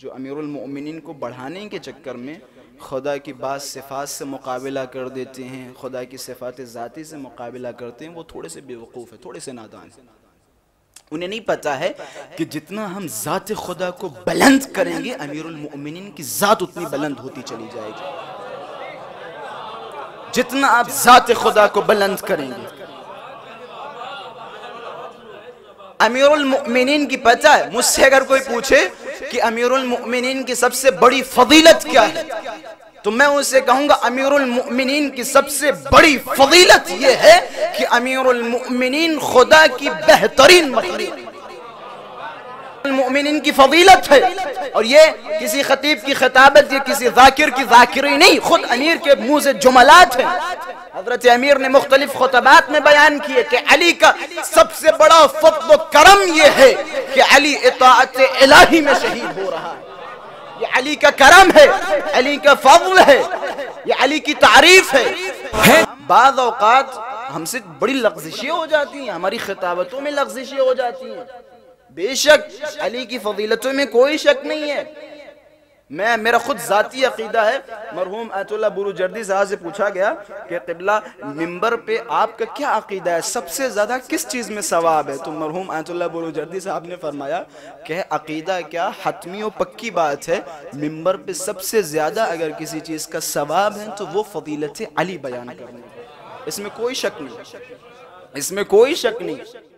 जो अमीरुल मोमिनिन को बढ़ाने के चक्कर में खुदा की बात सिफात से मुकाबला कर देते हैं, खुदा की सिफात ज़ाती से मुकाबला करते हैं, वो थोड़े से बेवकूफ़ है, थोड़े से नादान है। उन्हें नहीं पता है कि जितना हम ज़ात खुदा को बुलंद करेंगे अमीरुल मोमिनिन की ज़ात उतनी बुलंद होती चली जाएगी। जितना आप ज़ात खुदा को बुलंद करेंगे, अमीरुल मोमिनिन की पता है, मुझसे अगर कोई पूछे कि अमीरुल मोमिनिन की सबसे बड़ी फजीलत क्या है तो मैं उसे कहूँगा अमीरुल मोमिनिन की सबसे बड़ी फजीलत यह है कि अमीरुल मोमिनिन खुदा की बेहतरीन मखलूक। अमीरुल मोमिनिन की फजीलत है और ये किसी खतीब की खिताबत या किसी जाकिर की जाकिरी नहीं, खुद अमीर के मुँह से जुमलात है। हजरत अमीर ने मुख्तलिफ खुतबात में बयान किए कि अली का सबसे बड़ा फद्ल करम यह है कि अली इताअत इलाही में शहीद हो रहा है। ये अली का करम है, अली का फजल है, ये अली की तारीफ है। बाज़ औक़ात हमसे बड़ी लग़ज़िशें हो जाती हैं, हमारी खिताबतों में लग़ज़िशें हो जाती हैं। बेशक अली की फजीलतों में कोई शक नहीं है। मैं मेरा खुद ज़ाती अक़ीदा है, मरहूम आयतुल्लाह बुरूजर्दी साहब से पूछा गया कि क़िबला मिंबर पे आपका क्या अक़ीदा है, सबसे ज़्यादा किस चीज़ में सवाब है, तो मरहूम आयतुल्लाह बुरूजर्दी साहब ने फरमाया कि अक़ीदा क्या हतमी और पक्की बात है, मिंबर पे सबसे ज़्यादा अगर किसी चीज़ का सवाब है तो वो फजीलत अली बयान करना है। इसमें कोई शक नहीं, इसमें कोई शक नहीं।